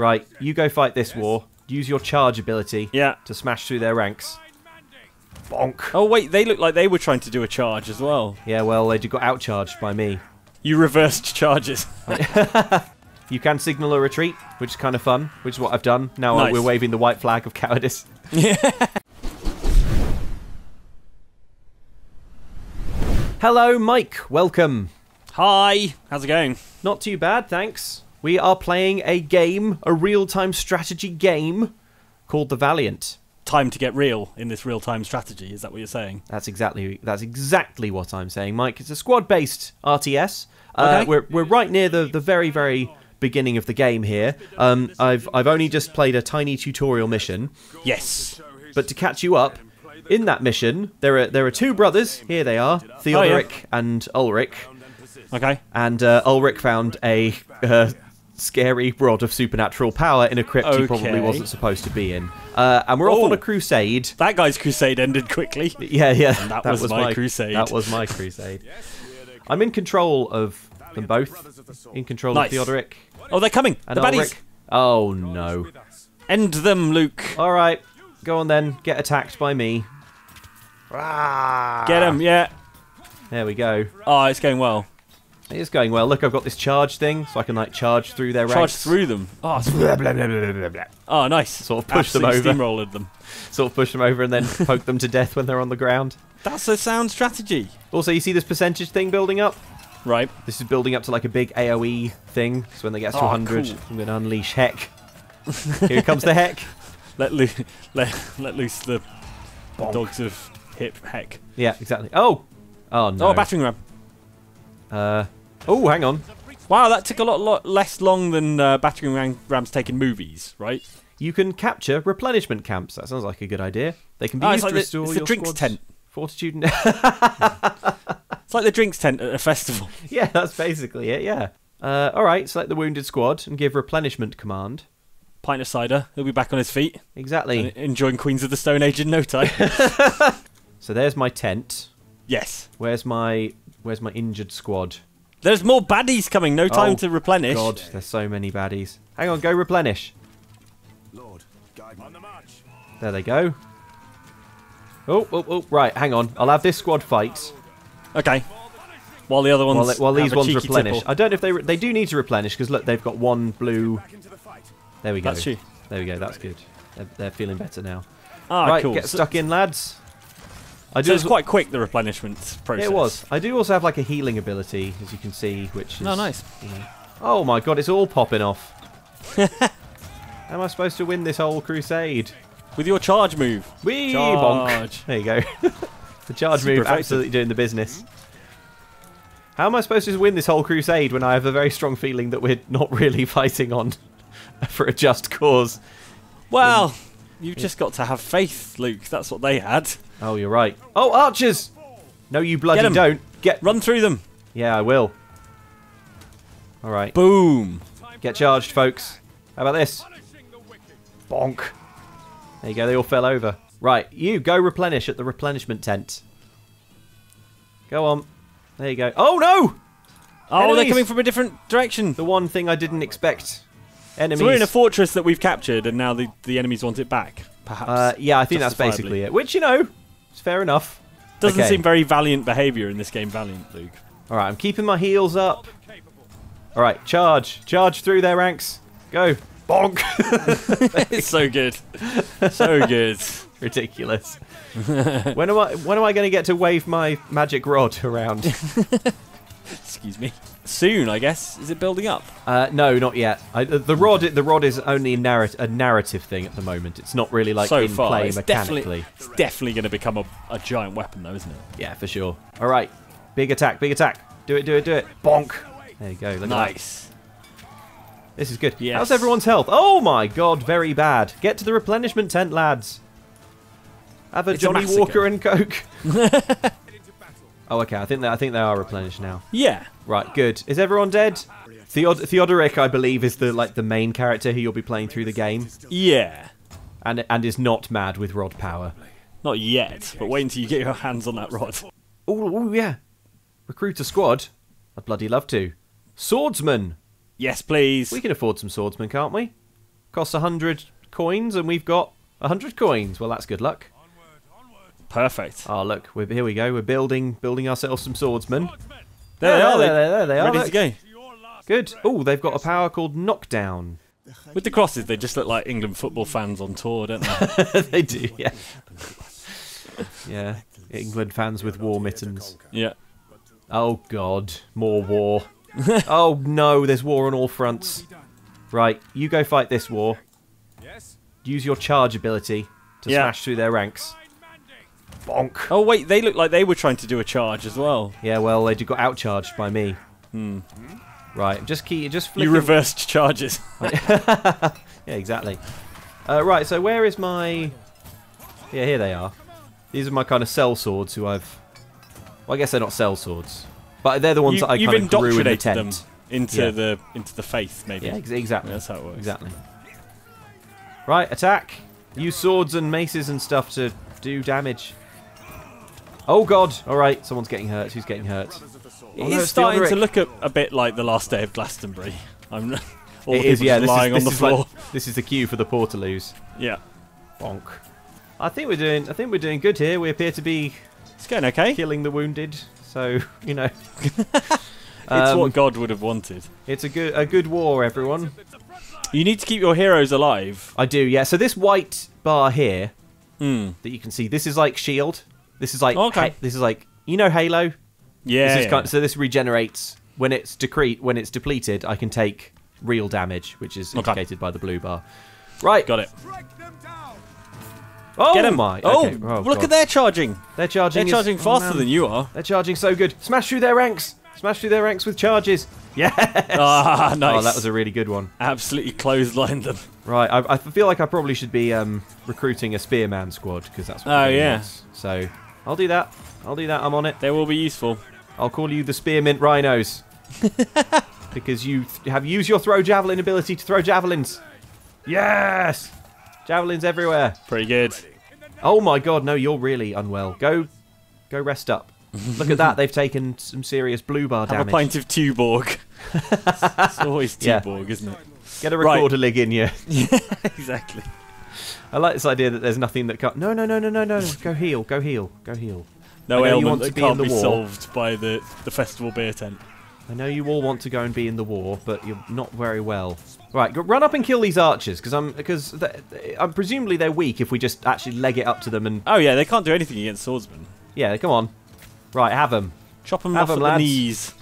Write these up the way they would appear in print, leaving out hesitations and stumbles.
Right, you go fight this war. Use your charge ability to smash through their ranks. Bonk. Oh, wait, they look like they were trying to do a charge as well. Yeah, well, they got outcharged by me. You reversed charges. You can signal a retreat, which is kind of fun, which is what I've done. Now we're waving the white flag of cowardice. Yeah. Hello, Mike. Welcome. Hi. How's it going? Not too bad, thanks. We are playing a game, a real-time strategy game, called The Valiant. Time to get real in this real-time strategy, is that what you're saying? That's exactly what I'm saying, Mike. It's a squad-based RTS. Okay. We're right near the very, very beginning of the game here. I've only just played a tiny tutorial mission. Yes. But to catch you up, in that mission, there are two brothers. Here they are, Theoderic and Ulrich. Okay. And Ulrich found a scary rod of supernatural power in a crypt he probably wasn't supposed to be in. And we're off on a crusade. That guy's crusade ended quickly. Yeah, yeah. That was my crusade. That was my crusade. I'm in control of them both. In control of Theoderic. Oh, they're coming. And the baddies. Oh, no. End them, Luke. All right. Go on then. Get attacked by me. Get him, yeah. There we go. Oh, it's going well. It is going well. Look, I've got this charge thing, so I can like charge through their ranks. Charge through them. Oh, blah, blah, blah, blah, blah, blah. Oh nice. Sort of push them over. Steamrolled them. Sort of push them over and then poke them to death when they're on the ground. That's a sound strategy. Also, you see this percentage thing building up? Right. This is building up to like a big AoE thing. So when they get to 100, cool. I'm going to unleash heck. Here comes the heck. Let loose the dogs of hip heck. Yeah, exactly. Oh. Oh no. Oh, battering ram. Oh, hang on. Wow, that took a lot less long than battering rams take in movies, right? You can capture replenishment camps. That sounds like a good idea. They can be used to restore your squad's drinks tent. Fortitude and... It's like the drinks tent at a festival. Yeah, that's basically it, yeah. Alright, select the wounded squad and give replenishment command. Pint of cider. He'll be back on his feet. Exactly. And enjoying Queens of the Stone Age in no time. So there's my tent. Yes. Where's my injured squad? There's more baddies coming. No time to replenish. God, there's so many baddies. Hang on, go replenish. Lord, guide me. On the march. There they go. Oh, oh, oh! Right, hang on. I'll have this squad fight. Okay. While the other ones, while these ones replenish. Tipple. I don't know if they do need to replenish because look, they've got one blue. There we go. That's you. There we go. That's good. They're feeling better now. Ah, right, cool. Get stuck in, lads. So it's quite quick, the replenishment process. It was. I do also have like a healing ability, as you can see, which is... Oh, nice. You know, oh my god, it's all popping off. How am I supposed to win this whole crusade? With your charge move. Whee! Bonk. There you go. The charge move, absolutely doing the business. How am I supposed to win this whole crusade when I have a very strong feeling that we're not really fighting on for a just cause? Well... You've just got to have faith, Luke. That's what they had. Oh, you're right. Oh, archers! No, you bloody don't. Run through them. Yeah, I will. All right. Boom. Get charged, folks. How about this? Bonk. There you go. They all fell over. Right. You go replenish at the replenishment tent. Go on. There you go. Oh, no! Oh, enemies. They're coming from a different direction. The one thing I didn't expect. Enemies. So we're in a fortress that we've captured, and now the enemies want it back, perhaps. Yeah, I think that's basically it. Which, you know, it's fair enough. Doesn't seem very valiant behaviour in this game, Valiant, Luke. All right, I'm keeping my heels up. All right, charge. Charge through their ranks. Go. Bonk. It's so good. So good. Ridiculous. When am I going to get to wave my magic rod around? Excuse me. Soon, I guess. Is it building up? No, not yet. The rod is only a narrative thing at the moment. It's not really like in play mechanically. It's definitely going to become a giant weapon, though, isn't it? Yeah, for sure. All right, big attack, big attack. Do it, do it, do it. Bonk. There you go. Look nice. At that. This is good. Yes. How's everyone's health? Oh my god, very bad. Get to the replenishment tent, lads. Have a Johnny Walker and Coke. Oh, okay. I think they are replenished now. Yeah. Right. Good. Is everyone dead? Theoderic, I believe, is the main character who you'll be playing through the game. Yeah. And is not mad with rod power. Not yet. But wait until you get your hands on that rod. Oh yeah. Recruit a squad. I'd bloody love to. Swordsman. Yes, please. We can afford some swordsmen, can't we? Costs 100 coins, and we've got 100 coins. Well, that's good luck. Perfect. Oh, look, here we go. We're building ourselves some swordsmen. There they are. Ready to go. Good. Oh, they've got a power called Knockdown. With the crosses, they just look like England football fans on tour, don't they? They do, yeah. Yeah, England fans with war mittens. Yeah. Oh, God. More war. Oh, no, there's war on all fronts. Right, you go fight this war. Use your charge ability to smash through their ranks. Bonk. Oh, wait, they look like they were trying to do a charge as well. Yeah, well, they got outcharged by me. Hmm. Right, just flicking. You reversed charges. Yeah, exactly. Right, so where is my... Yeah, here they are. These are my kind of sellswords who I've... Well, I guess they're not sellswords. But they're the ones that I kind of grew in the tent. Them into the faith, maybe. Yeah, exactly. Yeah, that's how it works. Exactly. Right, attack. Use swords and maces and stuff to do damage. Oh, God. All right, someone's getting hurt. Who's getting hurt? It is starting to look a bit like the last day of Glastonbury. All the people lying on the floor. Like, this is the cue for the poor to lose. Yeah. Bonk. I think we're doing good here. We appear to be. It's going okay. Killing the wounded. So you know. It's what God would have wanted. It's a good war, everyone. You need to keep your heroes alive. I do. Yeah. So this white bar here that you can see, this is like shield. This is like this is like, you know, Halo. Yeah, this is kind of, so this regenerates when it's depleted. I can take real damage, which is indicated by the blue bar. Right, got it. Oh, get my! Okay. Oh, look at their charging. They're charging faster than you are. They're charging so good. Smash through their ranks. Smash through their ranks with charges. Yes. Ah, nice. Oh, that was a really good one. Absolutely clotheslined them. Right, I feel like I probably should be recruiting a spearman squad because that's what is. So I'll do that. I'm on it. They will be useful. I'll call you the Spearmint Rhinos. Because you have used your throw javelin ability to throw javelins. Yes! Javelins everywhere. Pretty good. Oh my God, no, you're really unwell. Go rest up. Look at that, they've taken some serious blue bar damage. Have a pint of Tuborg. It's always Tuborg, isn't it? Get a recorder lig in you. Yeah, exactly. I like this idea that there's nothing that can't... No. Go heal. No ailment that can't be solved by the festival beer tent. I know you all want to go and be in the war, but you're not very well. Right, run up and kill these archers, because presumably they're weak if we just actually leg it up to them and... Oh yeah, they can't do anything against swordsmen. Yeah, come on. Right, have them. Chop them off at the knees.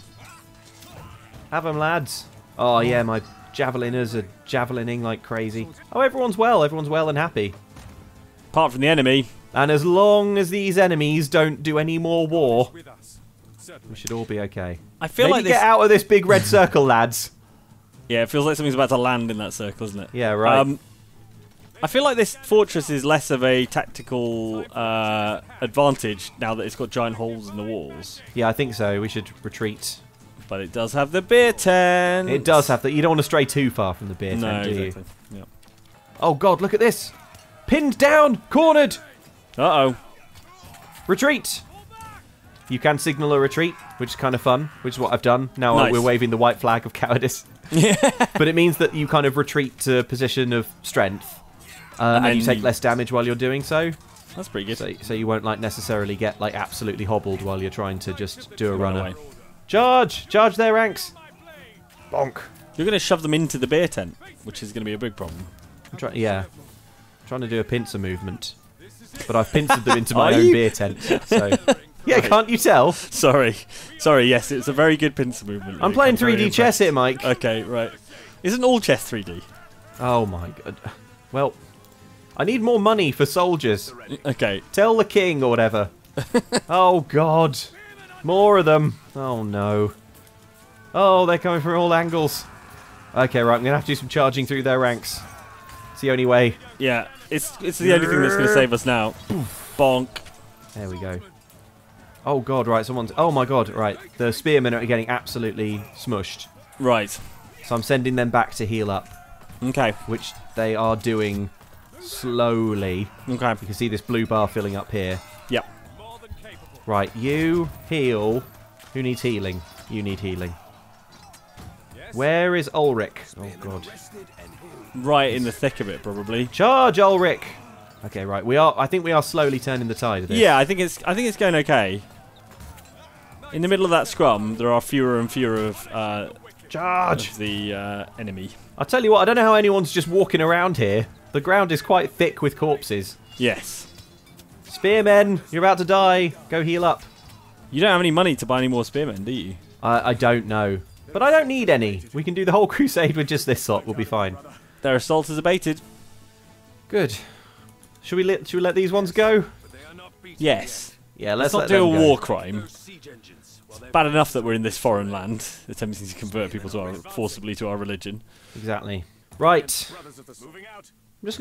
Have them, lads. Oh yeah, my javeliners are javelining like crazy. Oh, everyone's well and happy. Apart from the enemy. And as long as these enemies don't do any more war, we should all be okay. I feel like get out of this big red circle, lads. Yeah, it feels like something's about to land in that circle, isn't it? Yeah, right. I feel like this fortress is less of a tactical advantage now that it's got giant holes in the walls. Yeah, I think so. We should retreat. But it does have the beer tent. It does have that. You don't want to stray too far from the beer tent, do you? Yep. Oh, God, look at this. Pinned down, cornered. Uh-oh. Retreat! You can signal a retreat, which is kind of fun, which is what I've done. Now we're waving the white flag of cowardice. Yeah. But it means that you kind of retreat to a position of strength. And you take less damage while you're doing so. That's pretty good. So you won't like necessarily get like absolutely hobbled while you're trying to just do a runner. Charge! Charge their ranks! Bonk. You're going to shove them into the beer tent, which is going to be a big problem. I'm trying to do a pincer movement. But I've pincered them into my own beer tent. So. Yeah, can't you tell? Sorry, yes, it's a very good pincer movement. Luke. I'm playing 3D chess here, Mike. Okay, right. Isn't all chess 3D? Oh, my God. Well, I need more money for soldiers. Okay. Tell the king or whatever. Oh, God. More of them. Oh, no. Oh, they're coming from all angles. Okay, right, I'm going to have to do some charging through their ranks. It's the only way. Yeah, it's the only thing that's going to save us now. Bonk. There we go. Oh, God, right, someone's... Oh, my God, right. The spearmen are getting absolutely smushed. Right. So I'm sending them back to heal up. Okay. Which they are doing slowly. Okay. You can see this blue bar filling up here. Yep. Right, you heal. Who needs healing? You need healing. Where is Ulrich? Oh, God. Right in the thick of it, probably. Charge, Ulrich! Okay, right. We are. I think we are slowly turning the tide of this. Yeah, I think it's going okay. In the middle of that scrum, there are fewer and fewer of charge of the enemy. I'll tell you what. I don't know how anyone's just walking around here. The ground is quite thick with corpses. Yes. Spearmen, you're about to die. Go heal up. You don't have any money to buy any more spearmen, do you? I don't know. But I don't need any. We can do the whole crusade with just this lot. We'll be fine. Their assault is abated. Good. Should we let these ones go? Yes. Yeah, let's not do a war crime. It's bad enough that we're in this foreign land, attempting to convert people to forcibly to our religion. Exactly. Right. I'm just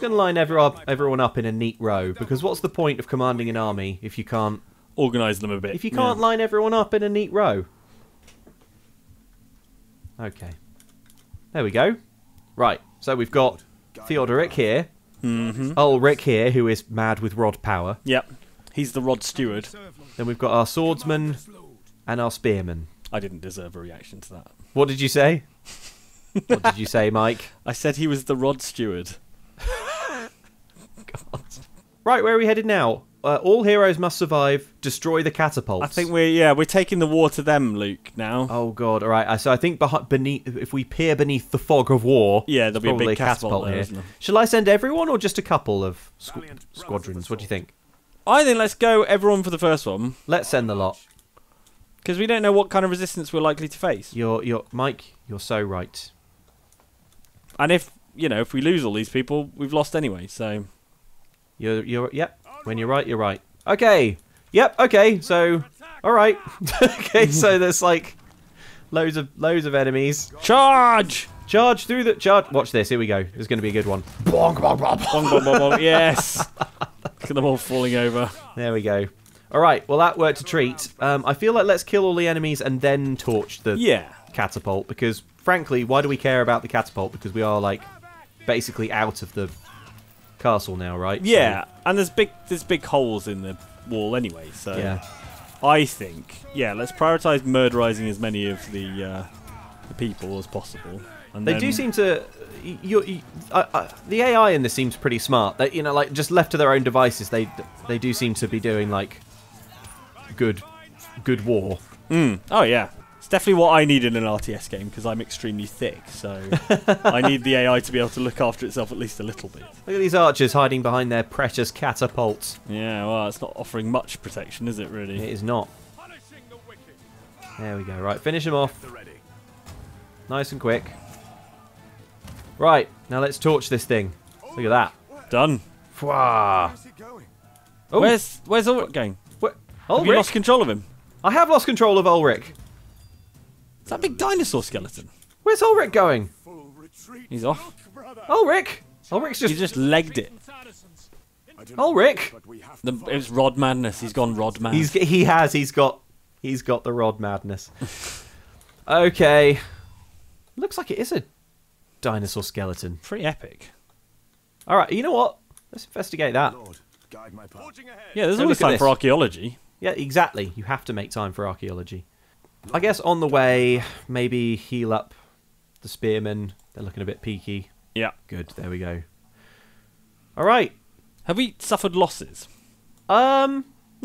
gonna line everyone up in a neat row, because what's the point of commanding an army if you can't organise them a bit? If you can't line everyone up in a neat row. Okay. There we go. Right. So we've got Theoderic here. Mm-hmm. Ulrich here, who is mad with rod power. Yep. He's the rod steward. Then we've got our swordsman and our spearman. I didn't deserve a reaction to that. What did you say? What did you say, Mike? I said he was the rod steward. God. Right, where are we headed now? All heroes must survive. Destroy the catapults. I think we're taking the war to them, Luke. Now. Oh God! All right. So I think beneath, if we peer beneath the fog of war, yeah, there'll be a big catapult here. Isn't there? Shall I send everyone or just a couple of squadrons? What do you think? I think let's go everyone for the first one. Let's send the lot, because we don't know what kind of resistance we're likely to face. Mike. You're so right. And if we lose all these people, we've lost anyway. So. Yep. When you're right, you're right. Okay. Yep. Okay. So, all right. Okay. So there's like loads of enemies. Charge! Charge through the charge. Watch this. Here we go. There's going to be a good one. Bonk, bonk, bonk, bonk, bonk, bonk. Yes. Look at them all falling over. There we go. All right. Well, that worked a treat. I feel like let's kill all the enemies and then torch the catapult, because frankly, why do we care about the catapult? Because we are like basically out of the castle now, right? Yeah, so, and there's big holes in the wall anyway, so I think let's prioritise murderising as many of the people as possible. And they do seem to. The AI in this seems pretty smart. They, like just left to their own devices, they do seem to be doing like good war. Mm. Oh yeah, it's definitely what I need in an RTS game, because I'm extremely thick, so I need the AI to be able to look after itself at least a little bit. Look at these archers hiding behind their precious catapults. Yeah, well, it's not offering much protection, is it, really? It is not. There we go. Right, finish them off. Nice and quick. Right, now let's torch this thing. Look at that. Done. Oh. Where's Ulrich going? Ulrich? Have you lost control of him? I have lost control of Ulrich. It's that big dinosaur skeleton. Where's Ulrich going? He's off. Ulrich! Ulrich's just... He just legged it. Ulrich! It's rod madness. He's gone rod mad. He's got the rod madness. Okay. Looks like it is a dinosaur skeleton. Pretty epic. Alright, you know what? Let's investigate that. Lord, guide my path. Yeah, there's always time for archaeology. Yeah, exactly. You have to make time for archaeology. I guess on the way, maybe heal up the spearmen. They're looking a bit peaky. Yeah. Good, there we go. All right. Have we suffered losses? No,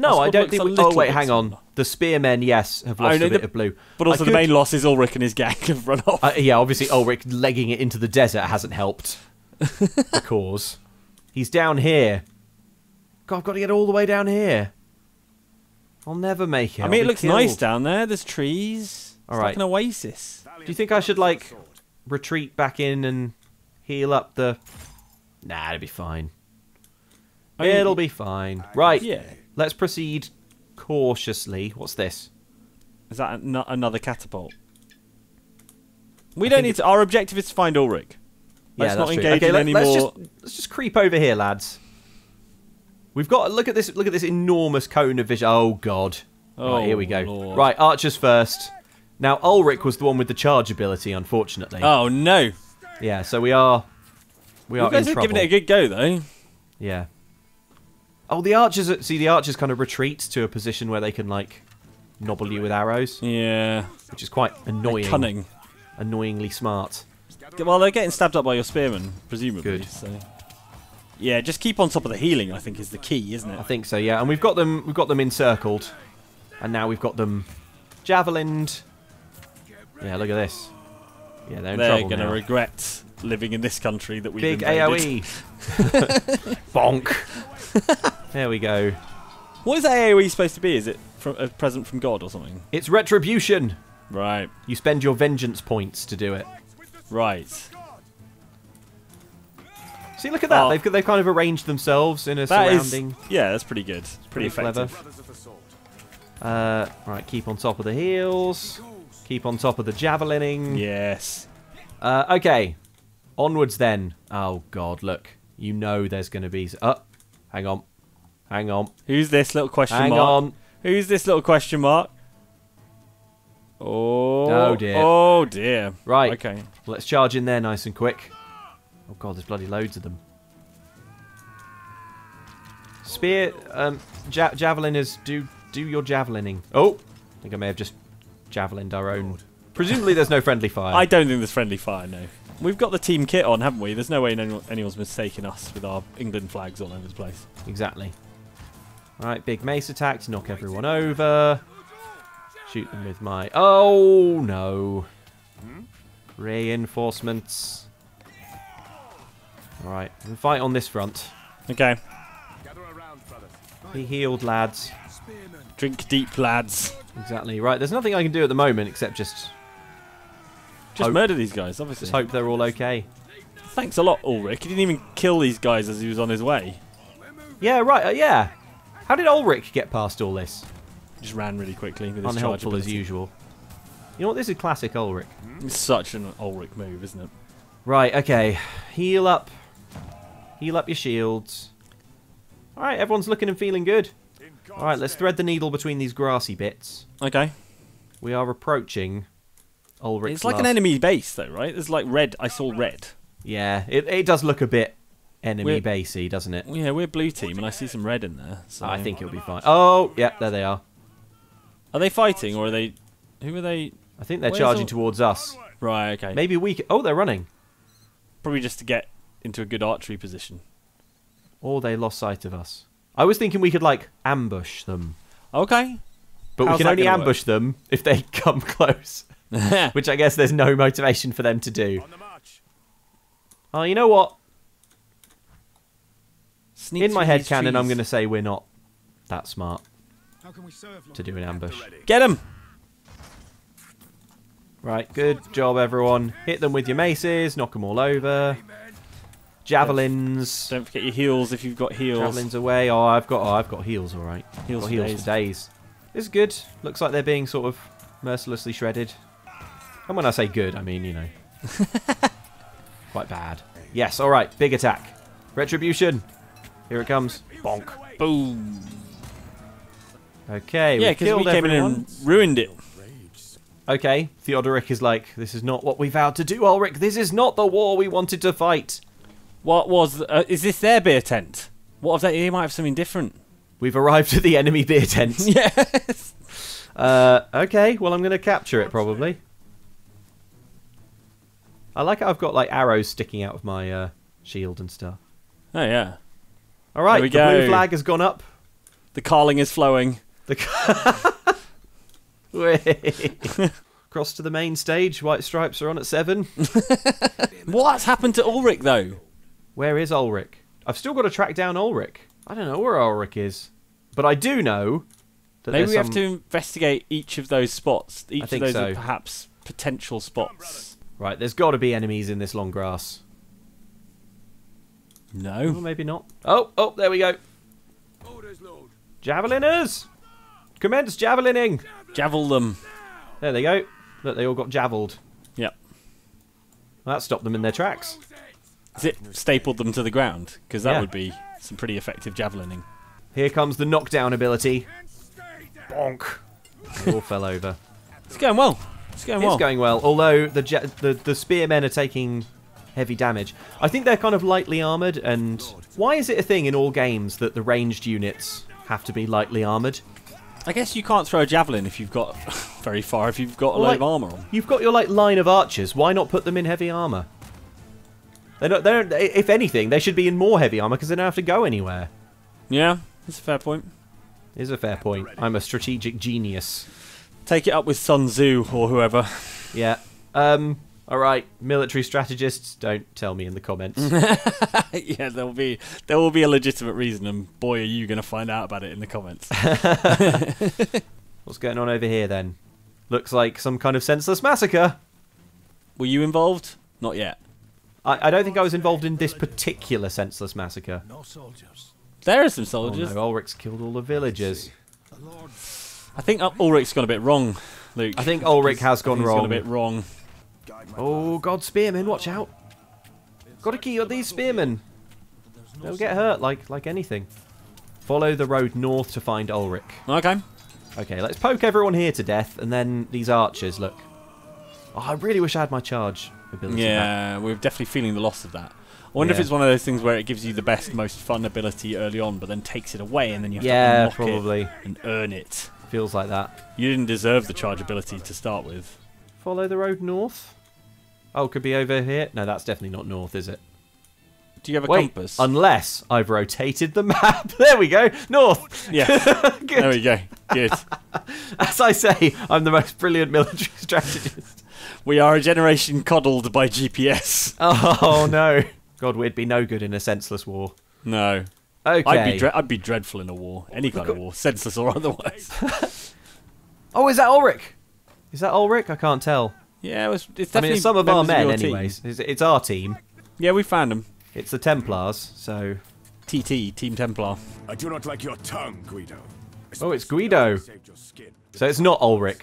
I don't think we... Oh, wait, hang on. The spearmen, yes, have lost a bit of blue. But also the main loss is Ulrich and his gang have run off. Yeah, obviously Ulrich legging it into the desert hasn't helped the cause. He's down here. God, I've got to get all the way down here. I'll never make it. I mean, it looks nice down there. There's trees. It's like an oasis. Do you think I should, like, retreat back in and heal up the... Nah, it'll be fine. It'll be fine. Right. Yeah. Let's proceed cautiously. What's this? Is that another catapult? We don't need to... Our objective is to find Ulrich. Let's not engage in any more... Let's just creep over here, lads. We've got look at this enormous cone of vision. Oh God. Oh, right, here we go. Lord. Right, archers first. Now Ulrich was the one with the charge ability, unfortunately. Oh no. Yeah, so we are in trouble. You guys are giving it a good go though. Yeah. Oh, the archers kind of retreat to a position where they can like nobble you with arrows. Yeah. Which is quite annoying. They're cunning. annoyingly smart. Well, they're getting stabbed up by your spearmen, presumably. Good. So. Yeah, just keep on top of the healing, I think, is the key, isn't it? I think so, yeah. And we've got them encircled. And now we've got them javelined. Yeah, look at this. Yeah, they're going to regret living in this country that we've invaded. Big AoE. Bonk. There we go. What is that AoE supposed to be? Is it from, a present from God or something? It's retribution. Right. You spend your vengeance points to do it. Right. See, look at that. They've kind of arranged themselves in a surrounding. Yeah, that's pretty good. It's pretty effective. Clever. Right, keep on top of the heals. Keep on top of the javelining. Yes. Okay. Onwards then. Oh, God, look. You know there's going to be... Oh, hang on. Hang on. Who's this little question mark? Hang on. Who's this little question mark? Oh. Oh, dear. Oh, dear. Right. Okay. Let's charge in there nice and quick. Oh, God, there's bloody loads of them. Spear... javeliners, do your javelining. Oh. I think I may have just... javelined our own. Presumably there's no friendly fire. I don't think there's friendly fire, no. We've got the team kit on, haven't we? There's no way anyone's mistaken us with our England flags all over the place. Exactly. Alright, big mace attacks. Knock everyone over. Shoot them with my... Oh, no. Reinforcements. Alright, we'll fight on this front. Okay. Be healed, lads. Drink deep, lads. Exactly. Right, there's nothing I can do at the moment except just murder these guys, obviously. Just hope they're all okay. Thanks a lot, Ulrich. He didn't even kill these guys as he was on his way. Yeah, right, yeah. How did Ulrich get past all this? Just ran really quickly with his unhelpful as usual. You know what, this is classic Ulrich. It's such an Ulrich move, isn't it? Right, okay. Heal up. Heal up your shields. Alright, everyone's looking and feeling good. Alright, let's thread the needle between these grassy bits. Okay. We are approaching Ulrich's. It's like an enemy base, though, right? There's like red. I saw red. Yeah, it does look a bit enemy basey, doesn't it? Yeah, we're blue team, and I see some red in there. So. I think it'll be fine. Oh, yeah, there they are. Are they fighting, or are they... Who are they... I think they're charging towards us. Right, okay. Maybe we... Oh, they're running. Probably just to get into a good archery position. Or they lost sight of us. I was thinking we could, like, ambush them. Okay. But we can only ambush them if they come close. Which I guess there's no motivation for them to do. Oh, you know what? In my head canon, I'm going to say we're not that smart to do an ambush. Get them! Right, good job, everyone. Hit them with your maces, knock them all over. Javelins. Don't forget your heals if you've got heals. Javelins away. Oh, I've got heals, all right. Heals for days. This is good. Looks like they're being sort of mercilessly shredded. And when I say good, I mean, you know, quite bad. Yes, all right. Big attack. Retribution. Here it comes. Bonk. Boom. Okay. Yeah, because we came in and ruined it. Okay. Theoderic is like, this is not what we vowed to do, Ulrich. This is not the war we wanted to fight. What was... is this their beer tent? What if they might have something different? We've arrived at the enemy beer tent. Yes! Okay, well, I'm going to capture it, probably. I like how I've got, like, arrows sticking out of my shield and stuff. Oh, yeah. All right, the blue flag has gone up. The carling is flowing. Cross to the main stage. White stripes are on at 7. What's happened to Ulrich, though? Where is Ulrich? I've still got to track down Ulrich. I don't know where Ulrich is. But I do know that maybe we have to investigate each of those spots. Each of those are perhaps potential spots. Right, there's got to be enemies in this long grass. No. Well, maybe not. Oh, there we go. Javeliners! Commence javelining! Javel them. There they go. Look, they all got javeled. Yep. Well, that stopped them in their tracks. It stapled them to the ground, because that would be some pretty effective javelining. Here comes the knockdown ability. Bonk. They all fell over. It's going well. It's going well, although the spearmen are taking heavy damage. I think they're kind of lightly armoured, and... Why is it a thing in all games that the ranged units have to be lightly armoured? I guess you can't throw a javelin if you've got very far if you've got a load of armor on. You've got your line of archers. Why not put them in heavy armor? They don't. If anything, they should be in more heavy armor because they don't have to go anywhere. Yeah, that's a fair point. It is a fair point. I'm a strategic genius. Take it up with Sun Tzu or whoever. Yeah. All right, military strategists, don't tell me in the comments. Yeah, there will be a legitimate reason, and boy, are you going to find out about it in the comments. What's going on over here then? Looks like some kind of senseless massacre. Were you involved? Not yet. I don't think I was involved in this particular senseless massacre. No soldiers. There are some soldiers. Oh, no, Ulrich's killed all the villagers. I think Ulrich's gone a bit wrong, Luke. I think Ulrich has gone wrong. He's gone a bit wrong. Oh god, spearmen, watch out. Gotta keep these spearmen. They'll get hurt like anything. Follow the road north to find Ulrich. Okay. Okay, let's poke everyone here to death and then these archers, look. Oh, I really wish I had my charge ability. Yeah, we're definitely feeling the loss of that. I wonder if it's one of those things where it gives you the best, most fun ability early on, but then takes it away and then you have to unlock it and earn it. Feels like that. You didn't deserve the charge ability to start with. Follow the road north. Oh, could be over here. No, that's definitely not north, is it? Do you have a compass? Unless I've rotated the map. There we go. North. Yeah. There we go. Good. As I say, I'm the most brilliant military strategist. We are a generation coddled by GPS. Oh, no. God, we'd be no good in a senseless war. No. Okay. I'd be dreadful in a war. Any kind of war. Senseless or otherwise. Oh, is that Ulrich? Is that Ulrich? I can't tell. Yeah, it's definitely some of our men, anyways. It's our team. Yeah, we found them. It's the Templars, so... TT, Team Templar. I do not like your tongue, Guido. Oh, it's Guido. So it's not Ulrich.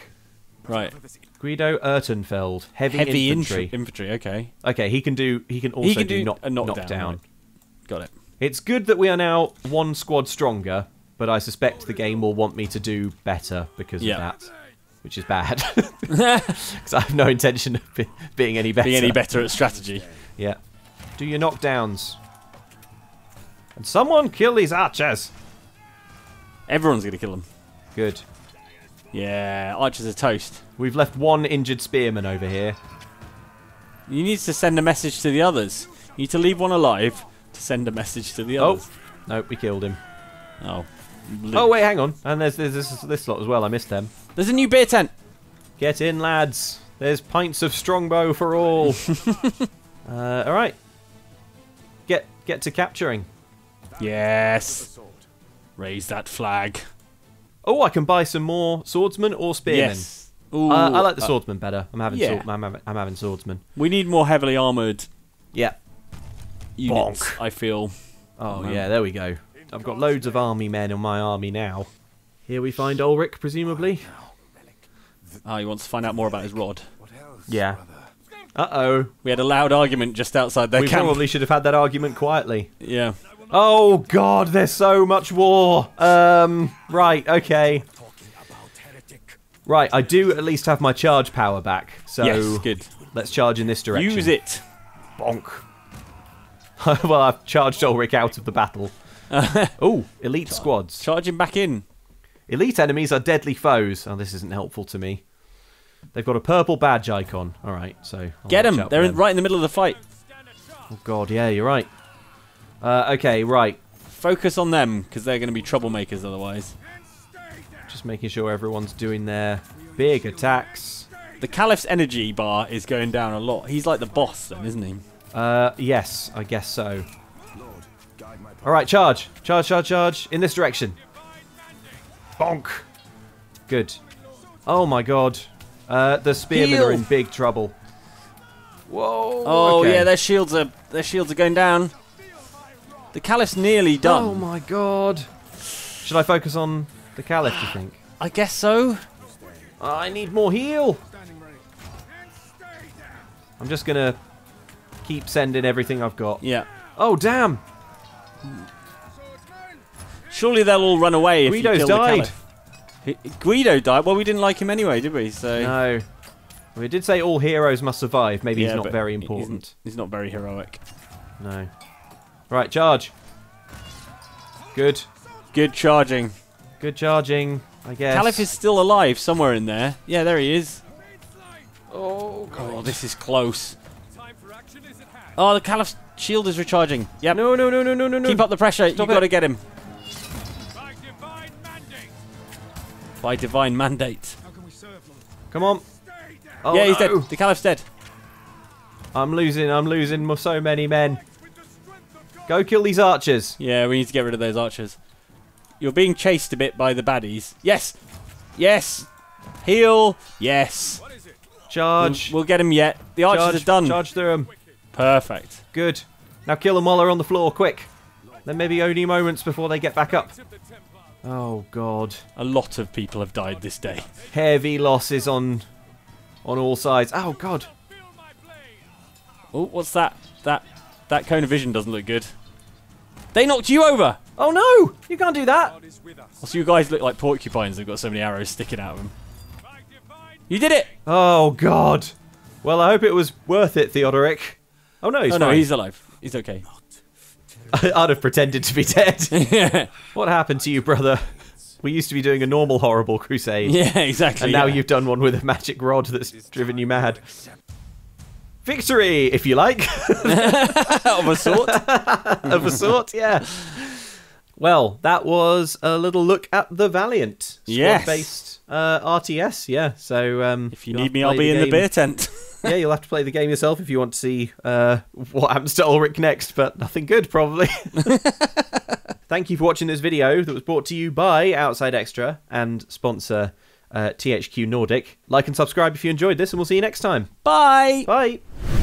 Right. Guido Ertenfeld, heavy infantry. Infantry, okay. Okay, he can also do knockdown. Got it. It's good that we are now one squad stronger, but I suspect the game will want me to do better because of that. Which is bad, because I have no intention of being any better. Being any better at strategy. Yeah. Do your knockdowns. And someone kill these archers. Everyone's going to kill them. Good. Yeah, archers are toast. We've left one injured spearman over here. You need to send a message to the others. You need to leave one alive to send a message to the others. Oh, nope, we killed him. Oh. Luke. Oh wait, hang on. And there's this lot as well. I missed them. There's a new beer tent. Get in, lads. There's pints of strongbow for all. All right. Get to capturing. Yes. Raise that flag. Oh, I can buy some more swordsmen or spearmen. Yes. Ooh, I like the swordsman better. I'm having swordsmen. We need more heavily armored. Yeah. Units, bonk. I feel. Oh man. Yeah, there we go. I've got loads of army men in my army now. Here we find Ulrich, presumably. Oh, he wants to find out more about his rod. Yeah. Uh-oh. We had a loud argument just outside their camp. We probably should have had that argument quietly. Yeah. Oh, God, there's so much war. Right, okay. Right, I do at least have my charge power back. So yes, good. Let's charge in this direction. Use it. Bonk. Well, I've charged Ulrich out of the battle. Oh, elite squads. Charging back in. Elite enemies are deadly foes. Oh, this isn't helpful to me. They've got a purple badge icon. All right, so... Get them! They're right in the middle of the fight. Oh, God, yeah, you're right. Okay, right. Focus on them, because they're going to be troublemakers otherwise. Just making sure everyone's doing their big attacks. The Caliph's energy bar is going down a lot. He's like the boss, then, isn't he? Yes, I guess so. Alright, charge! Charge, charge, charge! In this direction! Bonk! Good. Oh my god. The spearmen are in big trouble. Whoa! Oh yeah, their shields are going down. The Caliph's nearly done. Oh my god. Should I focus on the Caliph, do you think? I guess so. I need more heal! I'm just gonna keep sending everything I've got. Yeah. Oh damn! Surely they'll all run away if Guido's you kill died. The Caliph. Guido died? Well, we didn't like him anyway, did we? So no. We did say all heroes must survive. Maybe he's not very important. He's not very heroic. No. Right, charge. Good. Good charging. Good charging. I guess. Caliph is still alive somewhere in there. Yeah, there he is. Oh, God. Oh, this is close. Oh, the Caliph's shield is recharging. Yep. No, no, no, no, no, no. Keep up the pressure. Stop. You've got to get him. By divine mandate. By divine mandate. How can we serve, Lord? Come on. Oh, yeah, he's dead. The Caliph's dead. I'm losing so many men. Go kill these archers. Yeah, we need to get rid of those archers. You're being chased a bit by the baddies. Yes. Yes. Heal. Yes. Charge. We'll get him yet. The archers are done. Charge through them. Perfect. Good. Now kill them while they're on the floor, quick. There may be only moments before they get back up. Oh, God. A lot of people have died this day. Heavy losses on all sides. Oh, God. Oh, what's that? That cone of vision doesn't look good. They knocked you over! Oh no! You can't do that! Also, you guys look like porcupines. They've got so many arrows sticking out of them. You did it! Oh, God. Well, I hope it was worth it, Theoderic. Oh no, he's fine. No, he's alive. He's okay. I'd have pretended to be dead. Yeah. What happened to you, brother? We used to be doing a normal horrible crusade. Yeah, exactly. And now you've done one with a magic rod that's driven you mad. Victory, if you like. Of a sort. Of a sort, yeah. Well, that was a little look at The Valiant. Yes. Squad-based RTS, yeah. So, if you need me, I'll be in the beer tent. Yeah, you'll have to play the game yourself if you want to see what happens to Ulrich next, but nothing good, probably. Thank you for watching this video that was brought to you by Outside Extra and sponsor THQ Nordic. Like and subscribe if you enjoyed this, and we'll see you next time. Bye! Bye!